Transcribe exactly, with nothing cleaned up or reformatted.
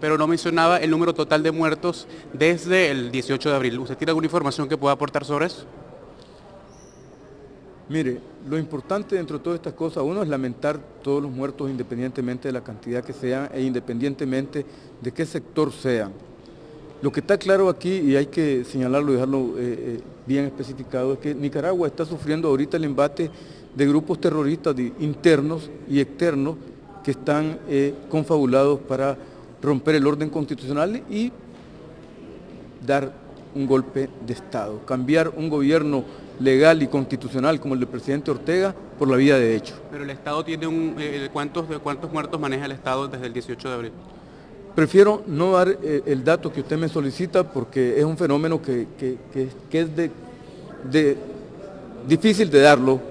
Pero no mencionaba el número total de muertos desde el dieciocho de abril. ¿Usted tiene alguna información que pueda aportar sobre eso? Mire, lo importante dentro de todas estas cosas, uno es lamentar todos los muertos independientemente de la cantidad que sean e independientemente de qué sector sean. Lo que está claro aquí, y hay que señalarlo y dejarlo eh, bien especificado, es que Nicaragua está sufriendo ahorita el embate de grupos terroristas de, internos y externos que están eh, confabulados para romper el orden constitucional y dar un golpe de Estado, cambiar un gobierno legal y constitucional como el del presidente Ortega por la vía de hecho. Pero el Estado tiene un... Eh, ¿cuántos, ¿Cuántos muertos maneja el Estado desde el dieciocho de abril? Prefiero no dar eh, el dato que usted me solicita porque es un fenómeno que, que, que, que es de, de, difícil de darlo